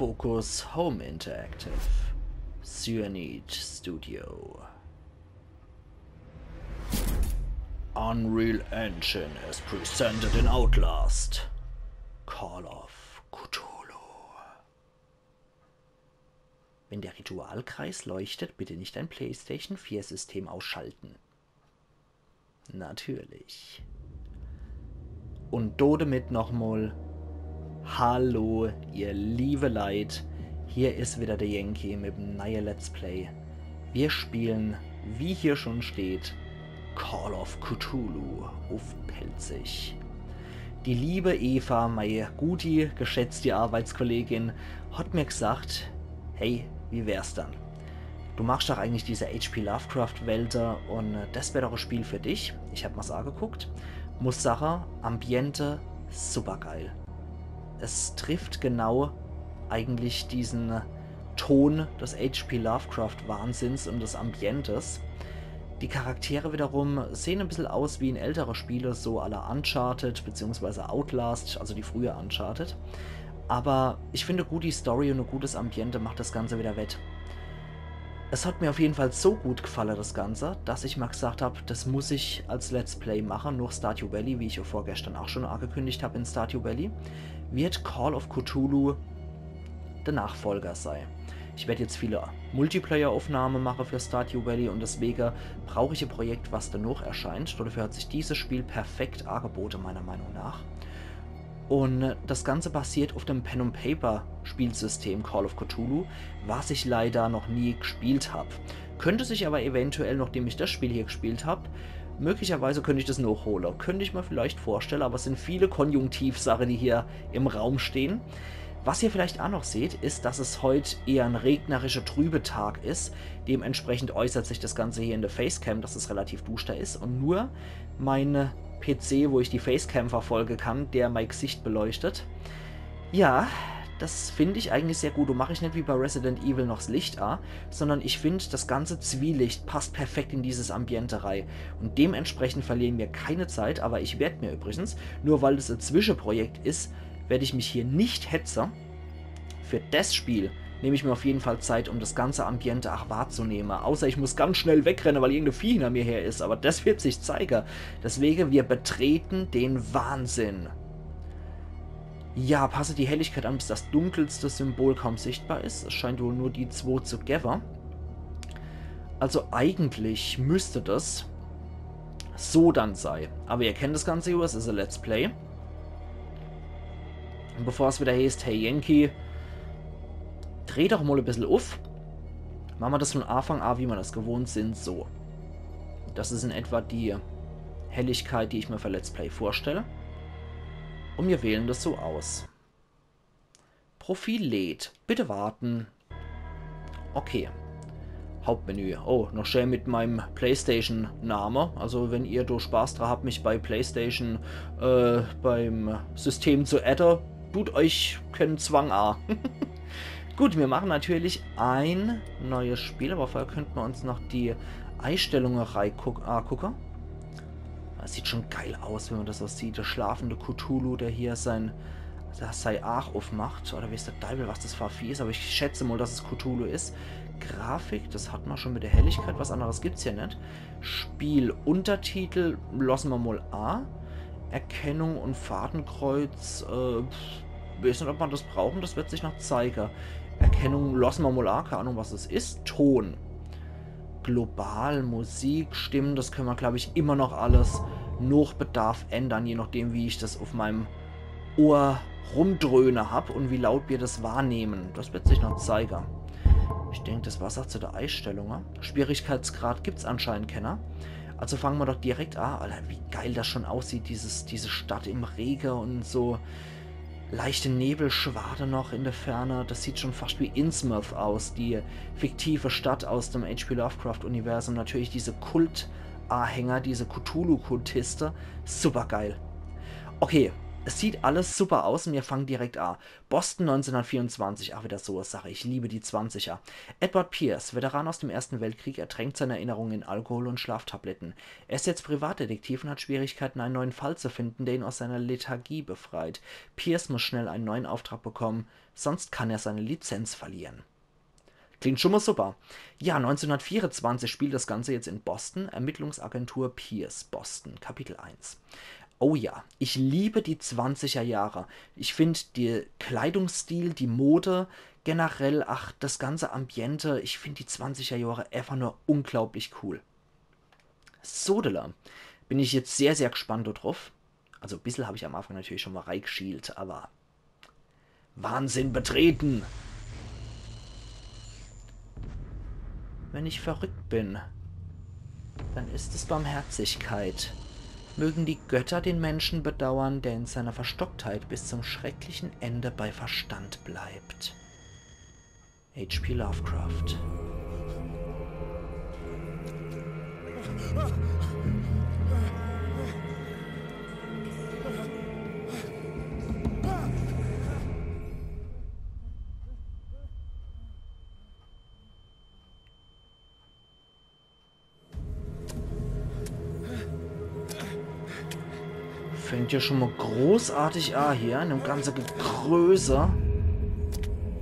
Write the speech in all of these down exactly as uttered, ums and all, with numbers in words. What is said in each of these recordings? Focus Home Interactive, Cyanide Studio. Unreal Engine is presented in Outlast, Call of Cthulhu. Wenn der Ritualkreis leuchtet, bitte nicht ein PlayStation vier System ausschalten. Natürlich. Und dode mit nochmal. Hallo, ihr liebe Leid. Hier ist wieder der Jenki mit dem neuen Let's Play. Wir spielen, wie hier schon steht, Call of Cthulhu auf Pelzig. Die liebe Eva, meine gute, geschätzte Arbeitskollegin, hat mir gesagt, hey, wie wär's dann? Du machst doch eigentlich diese H P Lovecraft-Welter und das wäre doch ein Spiel für dich. Ich hab mal's angeguckt. Muss Sache, Ambiente, super geil. Es trifft genau eigentlich diesen Ton des H P Lovecraft-Wahnsinns und des Ambientes. Die Charaktere wiederum sehen ein bisschen aus wie in ältere Spiele, so à la Uncharted bzw. Outlast, also die frühe Uncharted. Aber ich finde gut die Story und ein gutes Ambiente macht das Ganze wieder wett. Es hat mir auf jeden Fall so gut gefallen, das Ganze, dass ich mal gesagt habe, das muss ich als Let's Play machen, nur Stardew Valley, wie ich ja vorgestern auch schon angekündigt habe in Stardew Valley, wird Call of Cthulhu der Nachfolger sein. Ich werde jetzt viele Multiplayer-Aufnahmen machen für Stardew Valley und deswegen brauche ich ein Projekt, was danach erscheint. Dafür hat sich dieses Spiel perfekt angeboten, meiner Meinung nach. Und das Ganze basiert auf dem Pen-and-Paper-Spielsystem Call of Cthulhu, was ich leider noch nie gespielt habe. Könnte sich aber eventuell, nachdem ich das Spiel hier gespielt habe, möglicherweise könnte ich das noch holen. Könnte ich mir vielleicht vorstellen, aber es sind viele Konjunktivsachen, die hier im Raum stehen. Was ihr vielleicht auch noch seht, ist, dass es heute eher ein regnerischer, trübe Tag ist. Dementsprechend äußert sich das Ganze hier in der Facecam, dass es relativ duster ist. Und nur meine P C, wo ich die Facecam verfolgen kann, der mein Gesicht beleuchtet. Ja, das finde ich eigentlich sehr gut. Und mache ich nicht wie bei Resident Evil noch das Licht an, sondern ich finde, das ganze Zwielicht passt perfekt in dieses Ambiente rein. Und dementsprechend verlieren wir keine Zeit, aber ich werde mir übrigens, nur weil es ein Zwischenprojekt ist, werde ich mich hier nicht hetzen. Für das Spiel nehme ich mir auf jeden Fall Zeit, um das ganze Ambiente auch wahrzunehmen. Außer ich muss ganz schnell wegrennen, weil irgendein Vieh hinter mir her ist. Aber das wird sich zeigen. Deswegen, wir betreten den Wahnsinn. Ja, passe die Helligkeit an, bis das dunkelste Symbol kaum sichtbar ist. Es scheint wohl nur die zwei zu geben. Also eigentlich müsste das so dann sein. Aber ihr kennt das Ganze, es ist ein Let's Play. Und bevor es wieder heißt, hey Jenki, dreh doch mal ein bisschen auf. Machen wir das von Anfang an, wie wir das gewohnt sind, so. Das ist in etwa die Helligkeit, die ich mir für Let's Play vorstelle. Und wir wählen das so aus. Profil lädt. Bitte warten. Okay. Hauptmenü. Oh, noch schön mit meinem PlayStation-Name. Also wenn ihr durch Spaß dran habt, mich bei PlayStation äh, beim System zu adden, tut euch keinen Zwang an. Gut, wir machen natürlich ein neues Spiel, aber vorher könnten wir uns noch die Einstellungen angucken. Das sieht schon geil aus, wenn man das so sieht. Der schlafende Cthulhu, der hier sein, das sei Arch aufmacht. Oder wie ist der Deibel, was das Fafi ist, aber ich schätze mal, dass es Cthulhu ist. Grafik, das hat man schon mit der Helligkeit, was anderes gibt es hier nicht. Spiel, Untertitel, lassen wir mal A. Erkennung und Fadenkreuz, äh, ich weiß nicht, ob man das brauchen, das wird sich noch zeigen. Erkennung, lassen wir mal A, keine Ahnung, was es ist. Ton. Global, Musik, Stimmen, das können wir, glaube ich, immer noch alles nach Bedarf ändern, je nachdem, wie ich das auf meinem Ohr rumdröhne habe und wie laut wir das wahrnehmen. Das wird sich noch zeigen. Ich denke, das war sagt zu der Einstellung. Schwierigkeitsgrad gibt es anscheinend Kenner. Also fangen wir doch direkt an. Alter, wie geil das schon aussieht, dieses, diese Stadt im Regen und so. Leichte Nebelschwade noch in der Ferne. Das sieht schon fast wie Innsmouth aus, die fiktive Stadt aus dem H P Lovecraft-Universum. Natürlich diese Kult-Anhänger, diese Cthulhu-Kultiste. Super geil. Okay, Es sieht alles super aus und wir fangen direkt an. Boston neunzehnhundertvierundzwanzig, ach wieder so eine Sache, ich liebe die zwanziger. Edward Pierce, Veteran aus dem Ersten Weltkrieg, ertränkt seine Erinnerungen in Alkohol und Schlaftabletten. Er ist jetzt Privatdetektiv und hat Schwierigkeiten, einen neuen Fall zu finden, der ihn aus seiner Lethargie befreit. Pierce muss schnell einen neuen Auftrag bekommen, sonst kann er seine Lizenz verlieren. Klingt schon mal super. Ja, neunzehnhundertvierundzwanzig spielt das Ganze jetzt in Boston, Ermittlungsagentur Pierce, Boston, Kapitel eins. Oh ja, ich liebe die zwanziger Jahre. Ich finde den Kleidungsstil, die Mode, generell, ach, das ganze Ambiente, ich finde die zwanziger Jahre einfach nur unglaublich cool. Sodela, bin ich jetzt sehr, sehr gespannt drauf. Also ein bisschen habe ich am Anfang natürlich schon mal reingeschielt, aber Wahnsinn betreten! Wenn ich verrückt bin, dann ist es Barmherzigkeit. Mögen die Götter den Menschen bedauern, der in seiner Verstocktheit bis zum schrecklichen Ende bei Verstand bleibt. H P Lovecraft. Fängt ja schon mal großartig an hier. Eine ganze Größe.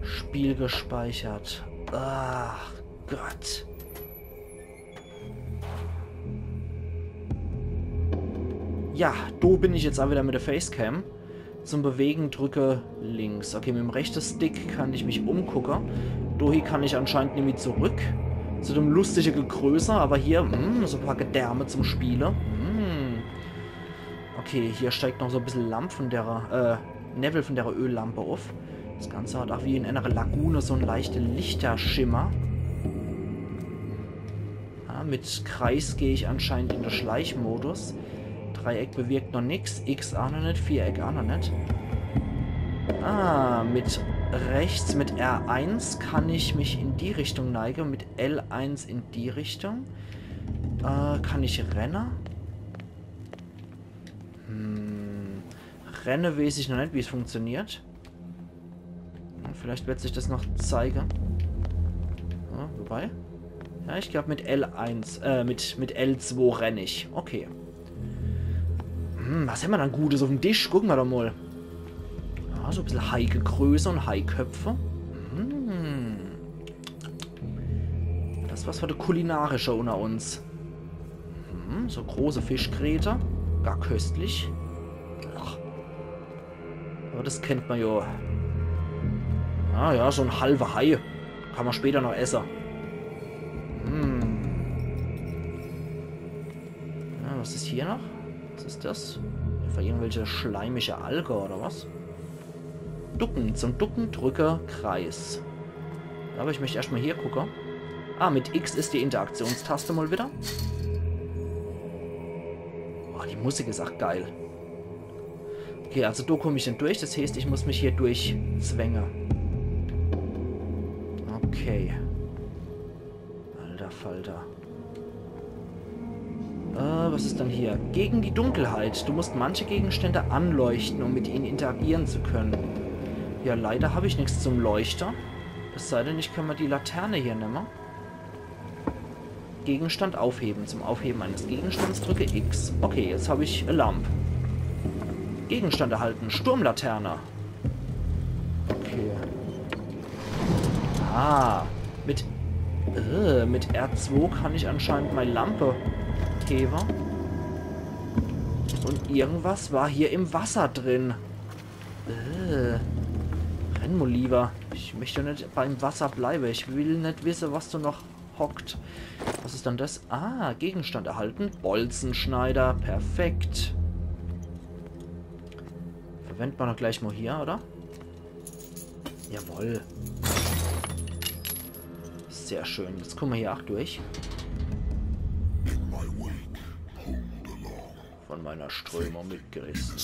Spiel gespeichert. Ach Gott. Ja, do bin ich jetzt auch wieder mit der Facecam. Zum Bewegen drücke links. Okay, mit dem rechten Stick kann ich mich umgucken. Do hier kann ich anscheinend nämlich zurück. Zu dem lustigen Größe. Aber hier, mh, so ein paar Gedärme zum Spielen. Okay, hier steigt noch so ein bisschen Lamp von der, äh, Nebel von der Öllampe auf. Das Ganze hat auch wie in einer Lagune so einen leichten Lichterschimmer. Ja, mit Kreis gehe ich anscheinend in den Schleichmodus. Dreieck bewirkt noch nichts, X auch noch nicht, Viereck auch noch nicht. Ah, mit rechts, mit R eins kann ich mich in die Richtung neigen, mit L eins in die Richtung. Äh, kann ich rennen? Renne weiß ich noch nicht, wie es funktioniert. Vielleicht wird sich das noch zeigen. Ja, wobei. Ja, ich glaube mit L eins, äh, mit, mit L zwei renne ich. Okay. Hm, was haben wir dann Gutes auf dem Tisch? Gucken wir doch mal. Ja, so ein bisschen heike Größe und Haiköpfe. Hm. Das was für die kulinarische unter uns. Hm, so große Fischgräte. Gar köstlich. Ach. Aber das kennt man ja. Ah ja, so ein halber Hai. Kann man später noch essen. Hm. Ja, was ist hier noch? Was ist das? Einfach irgendwelche schleimische Alge oder was? Ducken. Zum Ducken drücke Kreis. Aber ich möchte erstmal hier gucken. Ah, mit X ist die Interaktionstaste mal wieder. Oh, die Musik ist auch geil. Okay, also da komme ich dann durch. Das heißt, ich muss mich hier durchzwängen. Okay. Alter Falter. Äh, was ist dann hier? Gegen die Dunkelheit. Du musst manche Gegenstände anleuchten, um mit ihnen interagieren zu können. Ja, leider habe ich nichts zum Leuchter. Es sei denn, ich kann mal die Laterne hier nehmen. Gegenstand aufheben. Zum Aufheben eines Gegenstands drücke X. Okay, jetzt habe ich eine Lampe. Gegenstand erhalten. Sturmlaterne. Okay. Ah. Mit, äh, mit R zwei kann ich anscheinend meine Lampe heben. Und irgendwas war hier im Wasser drin. Äh. Renn mal lieber. Ich möchte nicht beim Wasser bleiben. Ich will nicht wissen, was du noch hockt. Was ist dann das? Ah, Gegenstand erhalten. Bolzenschneider. Perfekt. Verwenden wir doch gleich mal hier, oder? Jawohl. Sehr schön. Jetzt kommen wir hier auch durch. Von meiner Strömung mitgerissen.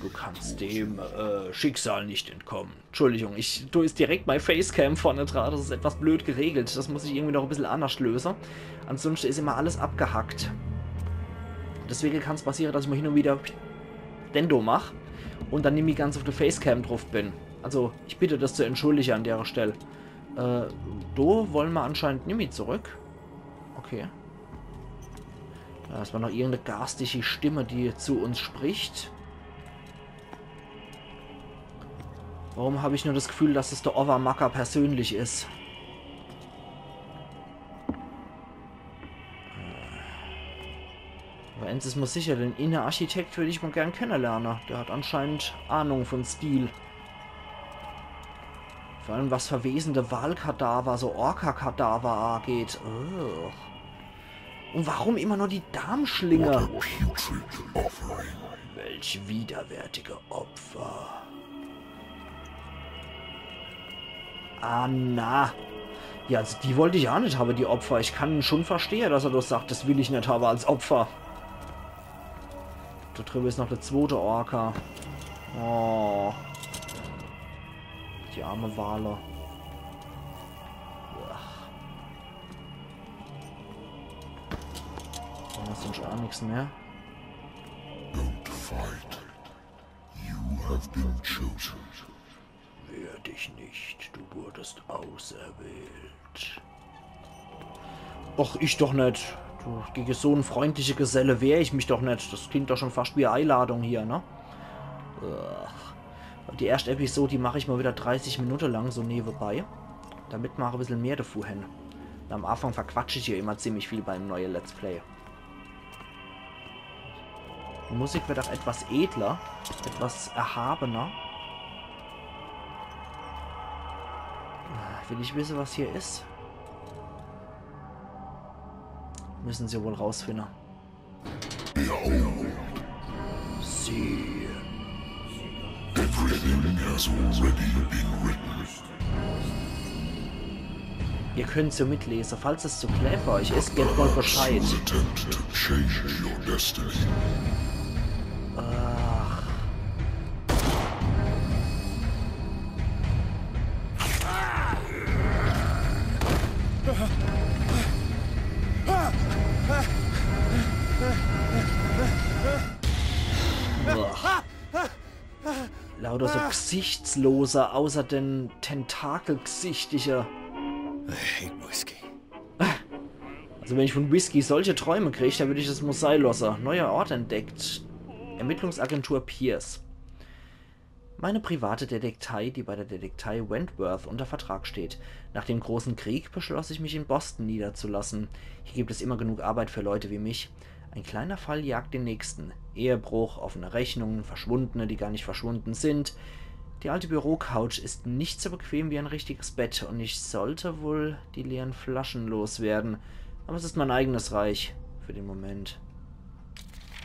Du kannst dem äh, Schicksal nicht entkommen. Entschuldigung, ich tue jetzt direkt mein Facecam vorne dran. Das ist etwas blöd geregelt. Das muss ich irgendwie noch ein bisschen anders lösen. Ansonsten ist immer alles abgehackt. Deswegen kann es passieren, dass ich mal hin und wieder Dendo mache. und dann nämlich ganz auf der Facecam drauf bin. Also, ich bitte das zu entschuldigen an der Stelle. Äh, do wollen wir anscheinend nämlich zurück. Okay. Da ist mal noch irgendeine garstige Stimme, die zu uns spricht. Warum habe ich nur das Gefühl, dass es der Overmacker persönlich ist? Aber eins ist mir sicher, den Innenarchitekt würde ich mal gern kennenlernen. Der hat anscheinend Ahnung von Stil. Vor allem was verwesende Wahlkadaver, so Orca-Kadaver angeht. Ugh. Und warum immer nur die Darmschlinge? Welch widerwärtige Opfer. Ah, na. Ja, also die wollte ich auch nicht haben, die Opfer. Ich kann schon verstehen, dass er das sagt, das will ich nicht haben als Opfer. Da drüben ist noch der zweite Orca. Oh. Die arme Wale. Da ist sonst auch nichts mehr. Don't fight. You have been chosen. Wehr dich nicht, du wurdest auserwählt. Och, ich doch nicht. Du, gegen so einen freundlichen Geselle wehre ich mich doch nicht. Das klingt doch schon fast wie eine Einladung hier, ne? Ugh. Die erste Episode, die mache ich mal wieder dreißig Minuten lang so nebenbei. Damit mache ich ein bisschen mehr davor hin. Und am Anfang verquatsche ich hier immer ziemlich viel beim neuen Let's Play. Die Musik wird auch etwas edler, etwas erhabener. Will ich wissen, was hier ist? Müssen sie wohl rausfinden. Ihr könnt es ja mitlesen, falls es zu clever für euch ist, gebt mal Bescheid. Lauter so gesichtslose, außer den Tentakelgesichtige. Also wenn ich von Whisky solche Träume kriege, dann würde ich das Musei loser. Neuer Ort entdeckt. Ermittlungsagentur Pierce. Meine private Detektei, die bei der Detektei Wentworth unter Vertrag steht. Nach dem großen Krieg beschloss ich mich in Boston niederzulassen. Hier gibt es immer genug Arbeit für Leute wie mich. Ein kleiner Fall jagt den nächsten. Ehebruch, offene Rechnungen, Verschwundene, die gar nicht verschwunden sind. Die alte Bürocouch ist nicht so bequem wie ein richtiges Bett und ich sollte wohl die leeren Flaschen loswerden. Aber es ist mein eigenes Reich. Für den Moment.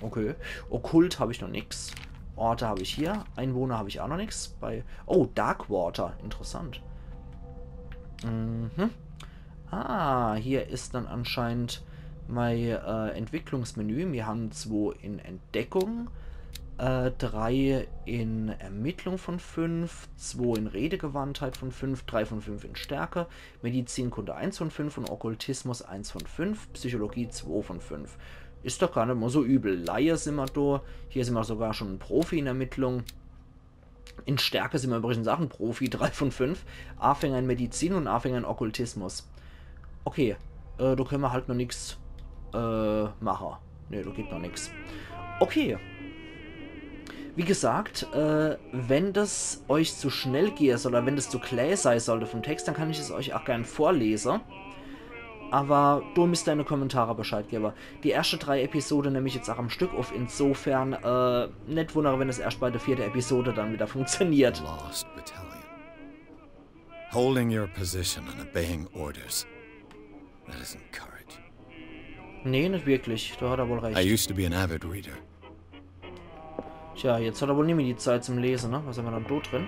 Okay. Okkult habe ich noch nichts. Orte habe ich hier. Einwohner habe ich auch noch nichts. Bei oh, Darkwater. Interessant. Mhm. Ah, hier ist dann anscheinend mein äh, Entwicklungsmenü. Wir haben zwei in Entdeckung, äh, drei in Ermittlung von fünf, zwei in Redegewandtheit von fünf, drei von fünf in Stärke, Medizinkunde eins von fünf und Okkultismus eins von fünf, Psychologie zwei von fünf. Ist doch gar nicht mal so übel. Laie sind wir da. Hier sind wir sogar schon ein Profi in Ermittlung. In Stärke sind wir übrigens auch ein Profi, drei von fünf. A-Fänger in Medizin und A-Fänger in Okkultismus. Okay, äh, da können wir halt noch nichts äh, machen. Ne, da geht noch nichts. Okay. Wie gesagt, äh, wenn das euch zu schnell geht oder wenn das zu klar sein sollte vom Text, dann kann ich es euch auch gerne vorlesen. Aber du müsst deine Kommentare Bescheid geben. Die erste drei Episoden nehme ich jetzt auch am Stück auf. Insofern, äh, nicht wundere, wenn es erst bei der vierten Episode dann wieder funktioniert. Lost Battalion. Holding your position and obeying orders. That isn't courage. Nee, nicht wirklich. Da hat er wohl recht. I used to be an avid reader. Tja, jetzt hat er wohl nicht mehr die Zeit zum Lesen, ne? Was haben wir dann da drin?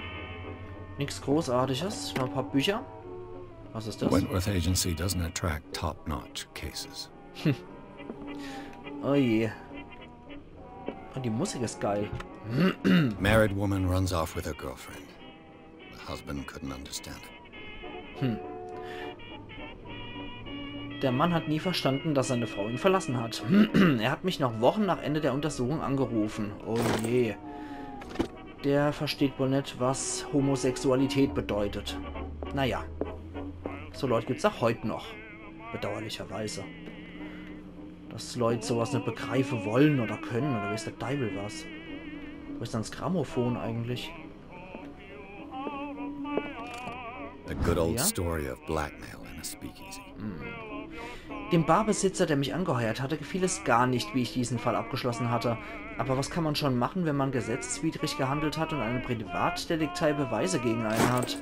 Nichts Großartiges. Noch ein paar Bücher. Was ist das? Wentworth Agency doesn't attract top-notch cases. Oh je. Oh, die Musik ist geil. Married woman runs off with her girlfriend. The husband couldn't understand it. Hm. Der Mann hat nie verstanden, dass seine Frau ihn verlassen hat. Er hat mich noch Wochen nach Ende der Untersuchung angerufen. Oh je. der versteht wohl nicht, was Homosexualität bedeutet. Naja, so Leute gibt es auch heute noch, bedauerlicherweise. Dass Leute sowas nicht begreifen wollen oder können, oder weiß der Teufel was. Wo ist dann das Grammophon eigentlich? The good old story of blackmail in a speakeasy. Dem Barbesitzer, der mich angeheuert hatte, gefiel es gar nicht, wie ich diesen Fall abgeschlossen hatte. Aber was kann man schon machen, wenn man gesetzeswidrig gehandelt hat und eine Privatdetektei Beweise gegen einen hat?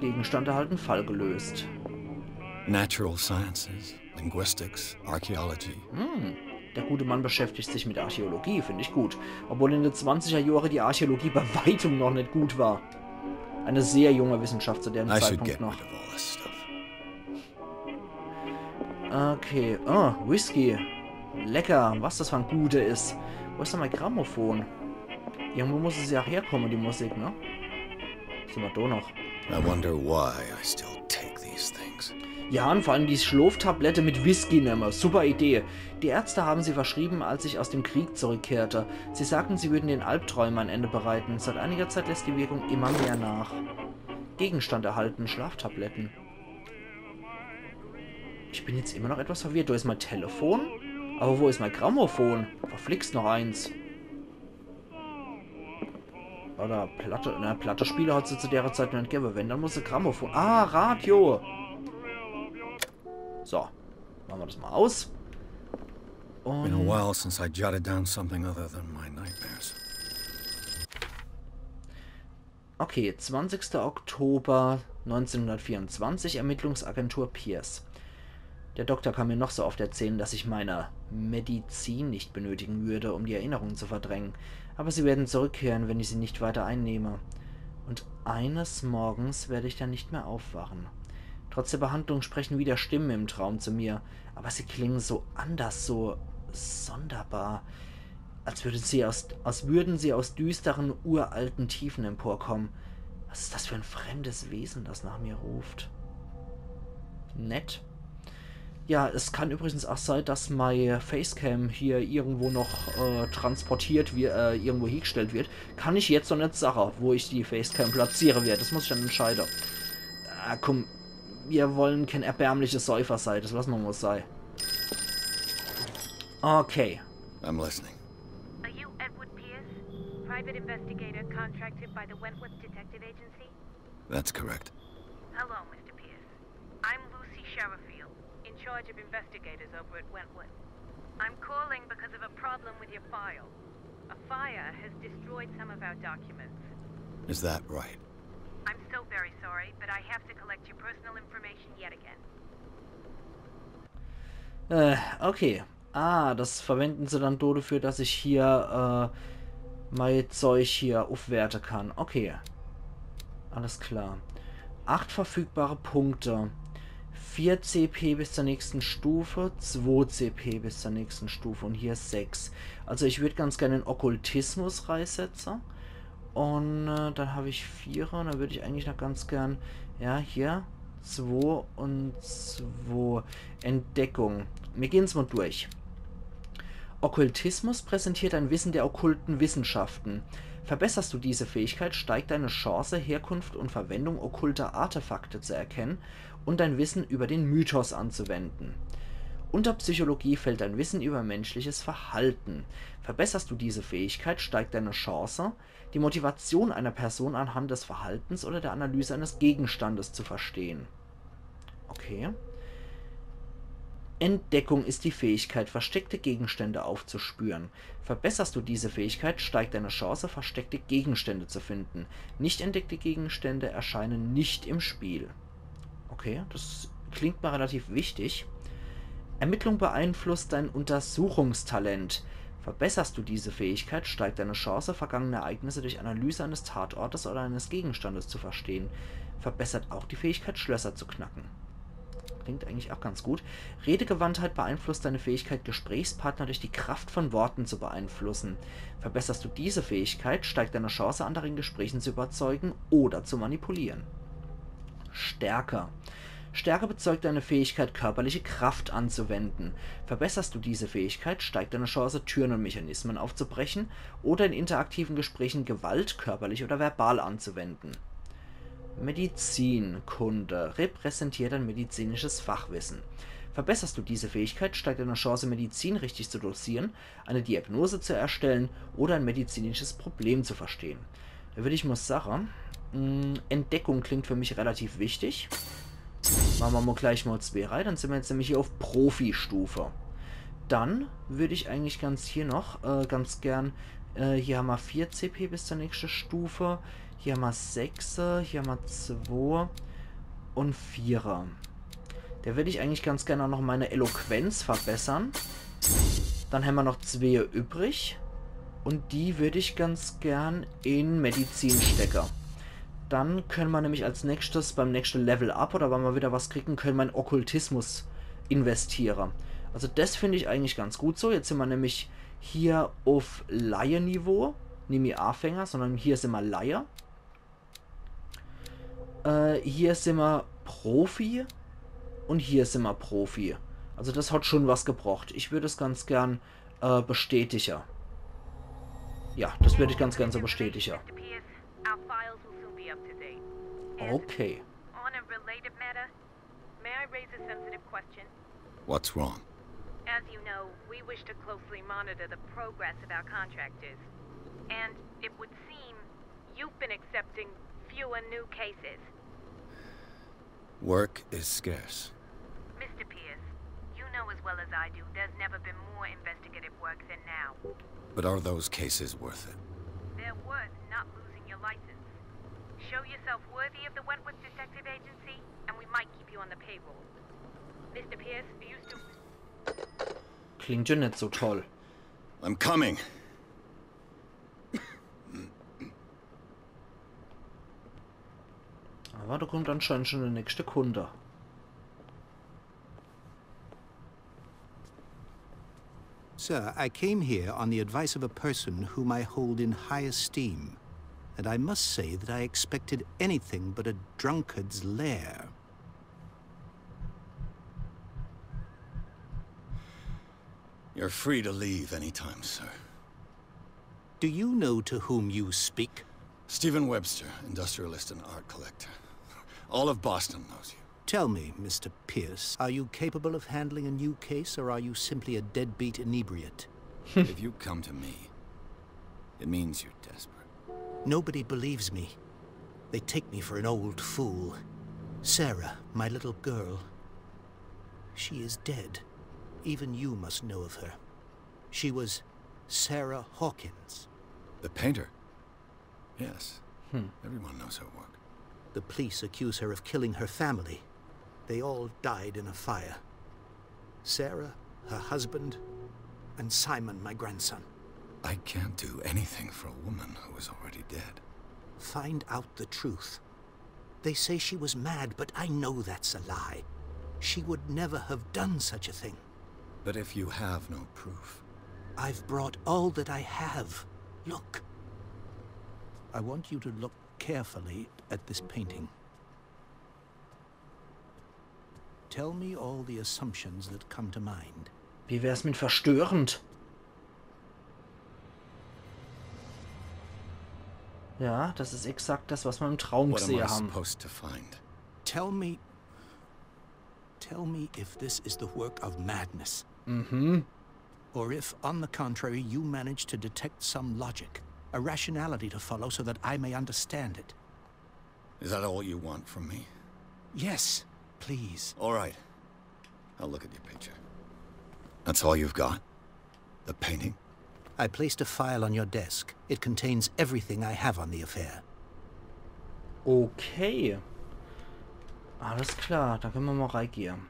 Gegenstand erhalten, Fall gelöst. Natural Sciences, Linguistics, Archaeology. Hm, der gute Mann beschäftigt sich mit Archäologie, finde ich gut. Obwohl in den zwanziger Jahren die Archäologie bei weitem noch nicht gut war. Eine sehr junge Wissenschaft zu deren Zeitpunkt noch. Okay, oh, Whisky. Lecker, was das für ein Gute ist. Wo ist denn mein Grammophon? Irgendwo muss es ja herkommen, die Musik, ne? Sind wir da noch? I wonder why I still take these things. Ja, und vor allem die Schlaftablette mit Whisky nehmen. Super Idee. Die Ärzte haben sie verschrieben, als ich aus dem Krieg zurückkehrte. Sie sagten, sie würden den Albträumen ein Ende bereiten. Seit einiger Zeit lässt die Wirkung immer mehr nach. Gegenstand erhalten, Schlaftabletten. Ich bin jetzt immer noch etwas verwirrt. Da ist mein Telefon. Aber wo ist mein Grammophon? Verflixt noch eins. Oder Platte. Na, Platte-Spiele hat sie zu der Zeit nicht gegeben. Wenn, dann muss sie Grammophon. Ah, Radio. So. Machen wir das mal aus. Und okay, zwanzigster Oktober neunzehnhundertvierundzwanzig, Ermittlungsagentur Pierce. Der Doktor kann mir noch so oft erzählen, dass ich meine Medizin nicht benötigen würde, um die Erinnerungen zu verdrängen. Aber sie werden zurückkehren, wenn ich sie nicht weiter einnehme. Und eines Morgens werde ich dann nicht mehr aufwachen. Trotz der Behandlung sprechen wieder Stimmen im Traum zu mir. Aber sie klingen so anders, so sonderbar. Als würden sie aus, als würden sie aus düsteren, uralten Tiefen emporkommen. Was ist das für ein fremdes Wesen, das nach mir ruft? Nett. Ja, es kann übrigens auch sein, dass meine Facecam hier irgendwo noch äh, transportiert, wie, äh, irgendwo hingestellt wird. Kann ich jetzt noch nicht sagen, wo ich die Facecam platziere werde. Das muss ich dann entscheiden. Ah, komm. Wir wollen kein erbärmliches Säufer sein. Das lassen wir mal sein. Okay. I'm listening. Are you Edward Pierce? Private investigator contracted by the Wentworth Detective Agency? That's correct. Hello, Mister Pierce. I'm Lucy Sharrafield. Charge of investigators over at Wentworth. I'm calling because of a problem with your file. A fire has destroyed some of our documents. Is that right? I'm so very sorry, but I have to collect your personal information yet again. Äh, okay. Ah, das verwenden sie dann dort dafür, dass ich hier, äh, mein Zeug hier aufwerten kann. Okay. Alles klar. Acht verfügbare Punkte. vier C P bis zur nächsten Stufe, zwei C P bis zur nächsten Stufe und hier sechs. Also ich würde ganz gerne den Okkultismus reinsetzen. Und äh, dann habe ich vier und dann würde ich eigentlich noch ganz gern, ja, hier zwei und zwei. Entdeckung. Wir gehen es mal durch. Okkultismus präsentiert ein Wissen der okkulten Wissenschaften. Verbesserst du diese Fähigkeit, steigt deine Chance, Herkunft und Verwendung okkulter Artefakte zu erkennen und dein Wissen über den Mythos anzuwenden. Unter Psychologie fällt dein Wissen über menschliches Verhalten. Verbesserst du diese Fähigkeit, steigt deine Chance, die Motivation einer Person anhand des Verhaltens oder der Analyse eines Gegenstandes zu verstehen. Okay. Entdeckung ist die Fähigkeit, versteckte Gegenstände aufzuspüren. Verbesserst du diese Fähigkeit, steigt deine Chance, versteckte Gegenstände zu finden. Nicht entdeckte Gegenstände erscheinen nicht im Spiel. Okay, das klingt mal relativ wichtig. Ermittlung beeinflusst dein Untersuchungstalent. Verbesserst du diese Fähigkeit, steigt deine Chance, vergangene Ereignisse durch Analyse eines Tatortes oder eines Gegenstandes zu verstehen. Verbessert auch die Fähigkeit, Schlösser zu knacken. Klingt eigentlich auch ganz gut. Redegewandtheit beeinflusst deine Fähigkeit, Gesprächspartner durch die Kraft von Worten zu beeinflussen. Verbesserst du diese Fähigkeit, steigt deine Chance, andere in Gesprächen zu überzeugen oder zu manipulieren. Stärke. Stärke bezeugt deine Fähigkeit, körperliche Kraft anzuwenden. Verbesserst du diese Fähigkeit, steigt deine Chance, Türen und Mechanismen aufzubrechen oder in interaktiven Gesprächen Gewalt körperlich oder verbal anzuwenden. Medizinkunde repräsentiert ein medizinisches Fachwissen. Verbesserst du diese Fähigkeit, steigt deine Chance, Medizin richtig zu dosieren, eine Diagnose zu erstellen oder ein medizinisches Problem zu verstehen. Da würde ich mal sagen, Entdeckung klingt für mich relativ wichtig. Machen wir mal gleich mal zwei rein, dann sind wir jetzt nämlich hier auf Profi-Stufe. Dann würde ich eigentlich ganz hier noch, äh, ganz gern, äh, hier haben wir vier C P bis zur nächsten Stufe, hier haben wir sechs, hier haben wir zwei und vier. Da würde ich eigentlich ganz gerne auch noch meine Eloquenz verbessern. Dann haben wir noch zwei übrig und die würde ich ganz gern in Medizin stecken. Dann können wir nämlich als nächstes beim nächsten Level up oder wenn wir wieder was kriegen, können wir in Okkultismus investieren. Also das finde ich eigentlich ganz gut so. Jetzt sind wir nämlich hier auf Laie-Niveau. Nicht mehr Anfänger, sondern hier sind wir Laie. Äh, hier sind wir Profi und hier sind wir Profi. Also das hat schon was gebraucht. Ich würde es ganz gern äh, bestätigen. Ja, das würde ich ganz gern so bestätigen. Okay. On a related matter, may I raise a sensitive question? What's wrong? As you know, we wish to closely monitor the progress of our contractors. And it would seem you've been accepting fewer new cases. Work is scarce. Mister Pierce, you know as well as I do, there's never been more investigative work than now. But are those cases worth it? They're worth not losing your license. Show yourself worthy of the Wentworth Detective Agency, and we might keep you on the payroll. Mister Pierce, are you still... Klingt ja nicht so toll. I'm coming. Aber da kommt anscheinend schon der nächste Kunde. Sir, I came here on the advice of a person whom I hold in high esteem. And I must say that I expected anything but a drunkard's lair. You're free to leave anytime, sir. Do you know to whom you speak? Stephen Webster, industrialist and art collector. All of Boston knows you. Tell me, Mister Pierce, are you capable of handling a new case, or are you simply a deadbeat inebriate? If you come to me, it means you're desperate. Nobody believes me. They take me for an old fool. Sarah, my little girl. She is dead. Even you must know of her. She was Sarah Hawkins. The painter? Yes. Hmm. Everyone knows her work. The police accuse her of killing her family. They all died in a fire. Sarah, her husband, and Simon, my grandson. I can't do anything for a woman who is already dead. Find out the truth. They say she was mad, but I know that's a lie. She would never have done such a thing. But if you have no proof... I've brought all that I have. Look. I want you to look carefully at this painting. Tell me all the assumptions that come to mind. Wie wär's mit verstörend? Ja, das ist exakt das, was wir im Traum gesehen haben. Tell me, tell me if this is the work of madness. Mhm. Or if, on the contrary, you manage to detect some logic, a rationality to follow, so that I may understand it. Is that all you want from me? Yes, please. All right. I'll look at your picture. That's all you've got? The painting? I placed a file on your desk. It contains everything I have on the affair. Okay. Alles klar, da können wir mal reingehen.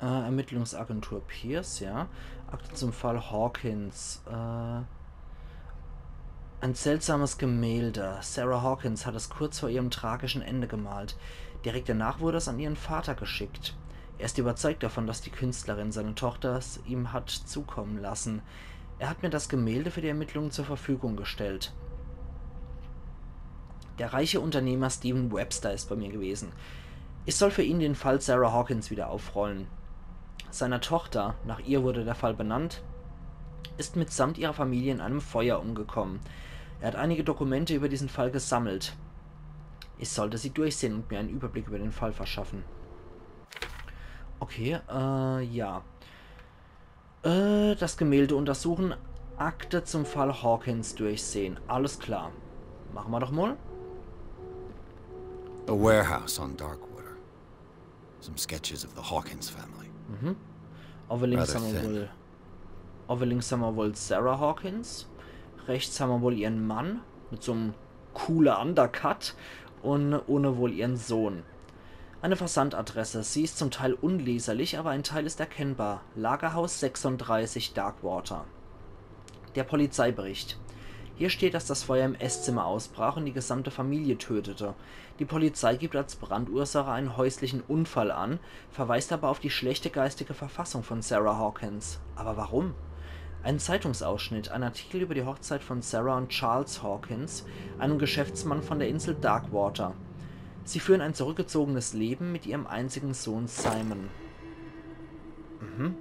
Äh, Ermittlungsagentur Pierce, ja. Akte zum Fall Hawkins. Äh, ein seltsames Gemälde. Sarah Hawkins hat es kurz vor ihrem tragischen Ende gemalt. Direkt danach wurde es an ihren Vater geschickt. Er ist überzeugt davon, dass die Künstlerin seine Tochter es ihm hat zukommen lassen. Er hat mir das Gemälde für die Ermittlungen zur Verfügung gestellt. Der reiche Unternehmer Stephen Webster ist bei mir gewesen. Ich soll für ihn den Fall Sarah Hawkins wieder aufrollen. Seiner Tochter, nach ihr wurde der Fall benannt, ist mitsamt ihrer Familie in einem Feuer umgekommen. Er hat einige Dokumente über diesen Fall gesammelt. Ich sollte sie durchsehen und mir einen Überblick über den Fall verschaffen. Okay, äh, ja. Äh, das Gemälde untersuchen, Akte zum Fall Hawkins durchsehen. Alles klar. Machen wir doch mal. A warehouse on Darkwater. Some sketches of the Hawkins family. Mhm. Aber links haben wir wohl... Aber links haben wir wohl Sarah Hawkins. Rechts haben wir wohl ihren Mann. Mit so einem coolen Undercut. Und ohne wohl ihren Sohn. Eine Versandadresse. Sie ist zum Teil unleserlich, aber ein Teil ist erkennbar. Lagerhaus sechsunddreißig Darkwater. Der Polizeibericht. Hier steht, dass das Feuer im Esszimmer ausbrach und die gesamte Familie tötete. Die Polizei gibt als Brandursache einen häuslichen Unfall an, verweist aber auf die schlechte geistige Verfassung von Sarah Hawkins. Aber warum? Ein Zeitungsausschnitt, ein Artikel über die Hochzeit von Sarah und Charles Hawkins, einem Geschäftsmann von der Insel Darkwater. Sie führen ein zurückgezogenes Leben mit ihrem einzigen Sohn Simon. Mhm.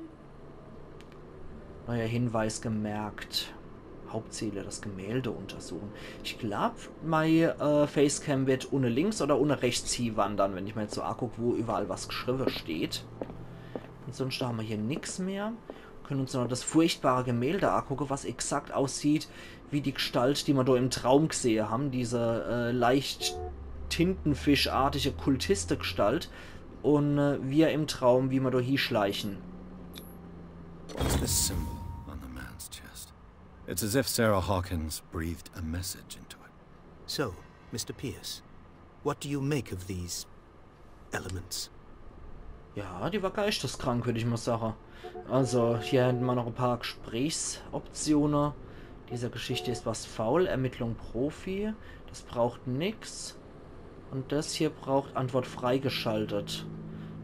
Neuer Hinweis gemerkt. Hauptziele, das Gemälde untersuchen. Ich glaube, meine äh, Facecam wird ohne links oder ohne rechts hier wandern, wenn ich mir jetzt so angucke, wo überall was geschrieben steht. Und sonst haben wir hier nichts mehr. Können uns noch das furchtbare Gemälde angucken, was exakt aussieht wie die Gestalt, die wir da im Traum gesehen haben. Diese äh, leicht tintenfischartige Kultiste-Gestalt. Und äh, wir im Traum, wie wir da hier schleichen. What's this symbol on the man's chest? It's as if Sarah Hawkins breathed a message into it. So, Mister Pierce, what do you make of these elements? Ja, die war geisteskrank, würde ich mal sagen. Also, hier hätten wir noch ein paar Gesprächsoptionen. Dieser Geschichte ist was faul. Ermittlung Profi. Das braucht nichts. Und das hier braucht Antwort freigeschaltet.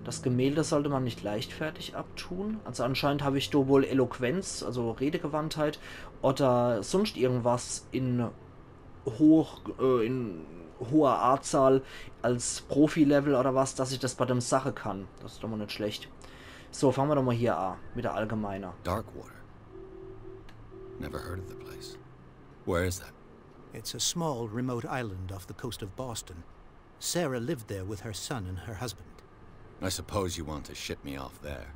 Das Gemälde sollte man nicht leichtfertig abtun. Also anscheinend habe ich da wohl Eloquenz, also Redegewandtheit oder sonst irgendwas in, hoch, äh, in hoher Artzahl als Profi-Level oder was, dass ich das bei dem Sache kann. Das ist doch mal nicht schlecht. So, fangen wir doch mal hier an, mit der Allgemeiner. Darkwater. Never heard of the place. Where is that? It's a small remote island off the coast of Boston. Sarah lived there with her son and her husband. I suppose you want to ship me off there.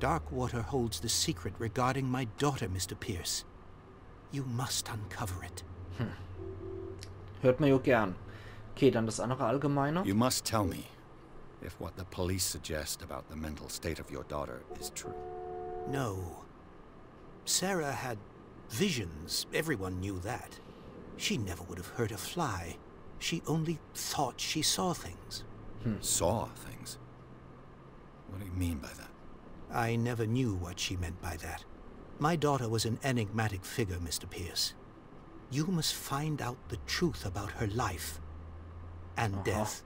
Darkwater holds the secret regarding my daughter, Mister Pierce. You must uncover it. Hm. Hört man ja gern. Okay, dann das andere Allgemeine. You must tell me if what the police suggest about the mental state of your daughter is true. No. Sarah had visions. Everyone knew that. She never would have heard a fly. She only thought she saw things. Hm. Saw things? What do you mean by that? I never knew what she meant by that. My daughter was an enigmatic figure, Mister Pierce. You must find out the truth about her life and Aha. death.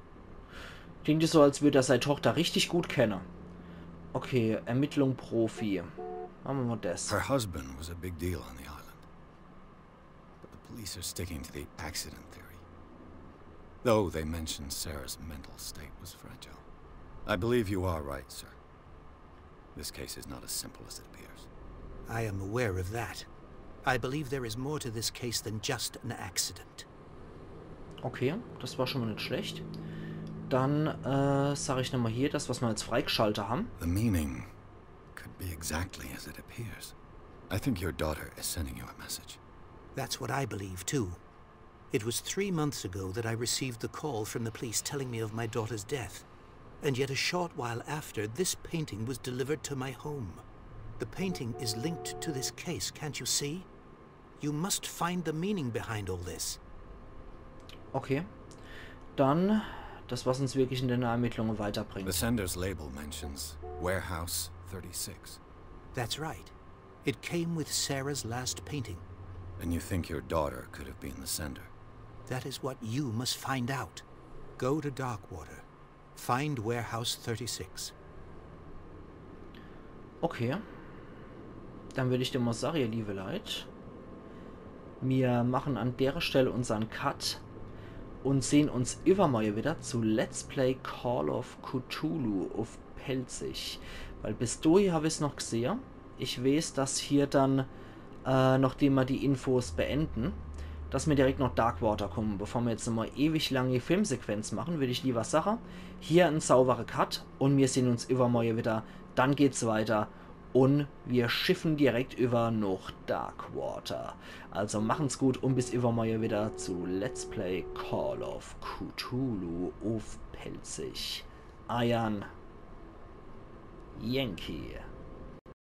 Klingt es so, als würde er seine Tochter richtig gut kennen. Okay, Ermittlung Profi. Machen wir mal das. Her husband was a big deal on the island. But the police are sticking to the accident theory. Though they mentioned Sarah's mental state was fragile. I believe you are right, sir. This case is not as simple as it appears. I am aware of that. I believe there is more to this case than just an accident. Okay, das war schon mal nicht schlecht. Dann äh, sage ich nochmal hier das, was wir jetzt freigeschaltet haben. The meaning could be exactly as it appears. I think your daughter is sending you a message. That's what I believe too. It was three months ago that I received the call from the police telling me of my daughter's death. And yet a short while after, this painting was delivered to my home. The painting is linked to this case, can't you see? You must find the meaning behind all this. Okay. Dann das, was uns wirklich in den Ermittlungen weiterbringt. The sender's label mentions Warehouse thirty-six. That's right. It came with Sarah's last painting. And you think your daughter could have been the sender? That is what you must find out. Go to Darkwater. Find Warehouse thirty-six. Okay. Dann würde ich dir mal sagen, ihr liebe Leute. Wir machen an der Stelle unseren Cut. und sehen uns übermorgen wieder zu Let's Play Call of Cthulhu auf Pelzig. Weil bis dahin habe ich es noch gesehen. Ich weiß, dass hier dann, äh, nachdem wir die Infos beenden, dass wir direkt noch Darkwater kommen. Bevor wir jetzt nochmal ewig lange Filmsequenz machen, würde ich lieber Sache. Hier ein sauberer Cut und wir sehen uns übermorgen wieder. Dann geht's weiter und wir schiffen direkt über nach Darkwater. Also machen's gut und bis übermorgen wieder zu Let's Play Call of Cthulhu auf Pelzig. Eiern Jenki.